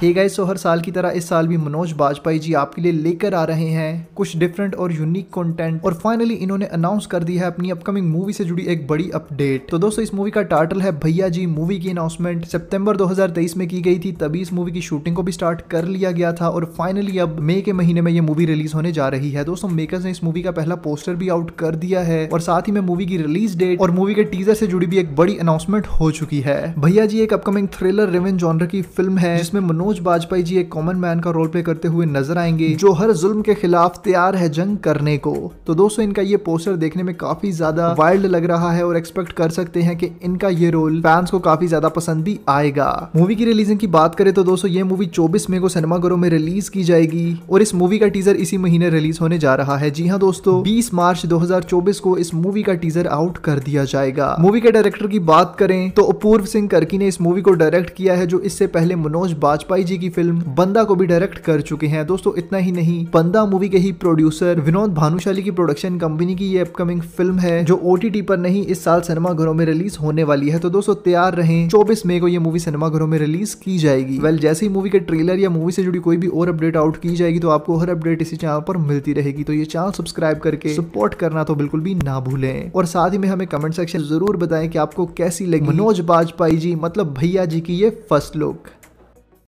Hey guys, सो हर साल की तरह इस साल भी मनोज बाजपायी जी आपके लिए लेकर आ रहे हैं कुछ डिफरेंट और यूनिक कंटेंट। और फाइनली इन्होंने अनाउंस कर दी है अपनी अपकमिंग मूवी से जुड़ी एक बड़ी अपडेट। तो दोस्तों, इस मूवी का टाइटल है भैया जी। मूवी की अनाउंसमेंट सितंबर 2023 में की गई थी, तभी इस मूवी की शूटिंग को भी स्टार्ट कर लिया गया था और फाइनली अब मई के महीने में ये मूवी रिलीज होने जा रही है। दोस्तों, मेकर्स ने इस मूवी का पहला पोस्टर भी आउट कर दिया है और साथ ही में मूवी की रिलीज डेट और मूवी के टीजर से जुड़ी भी एक बड़ी अनाउंसमेंट हो चुकी है। भैया जी एक अपकमिंग थ्रिलर रिवेंज जॉनर की फिल्म है जिसमें मनोज बाजपायी जी एक कॉमन मैन का रोल प्ले करते हुए नजर आएंगे जो हर जुल्म के खिलाफ तैयार है जंग करने को। तो दोस्तों, इनका ये पोस्टर देखने में काफी ज्यादा वाइल्ड लग रहा है और एक्सपेक्ट कर सकते हैं कि इनका ये रोल फैंस को काफी ज्यादा पसंद भी आएगा। मूवी की रिलीजिंग की बात करें तो दोस्तों, ये मूवी 24 मई को सिनेमाघरों में रिलीज की जाएगी और इस मूवी का टीजर इसी महीने रिलीज होने जा रहा है। जी हाँ दोस्तों, 20 मार्च 2024 को इस मूवी का टीजर आउट कर दिया जाएगा। मूवी के डायरेक्टर की बात करें तो अपूर्व सिंह करकी ने इस मूवी को डायरेक्ट किया है, जो इससे पहले मनोज बाजपायी जी की फिल्म बंदा को भी डायरेक्ट कर चुके हैं। दोस्तों, इतना ही नहीं, बंदा मूवी के ही प्रोड्यूसर विनोद भानुशाली की प्रोडक्शन कंपनी की ये अपकमिंग फिल्म है जो OTT पर नहीं इस साल सिनेमाघरों में रिलीज होने वाली है। तो दोस्तों, तैयार रहें, 24 मई को ये मूवी सिनेमाघरों में रिलीज की जाएगी। वेल, जैसे ही मूवी के ट्रेलर या मूवी से जुड़ी कोई भी और अपडेट आउट की जाएगी तो आपको हर अपडेट इसी चैनल पर मिलती रहेगी। तो ये चैनल सब्सक्राइब करके सपोर्ट करना तो बिल्कुल भी ना भूलें और साथ ही में हमें कमेंट सेक्शन जरूर बताएं कि आपको कैसी लगी मनोज बाजपायी जी मतलब भैया जी की ये फर्स्ट लुक।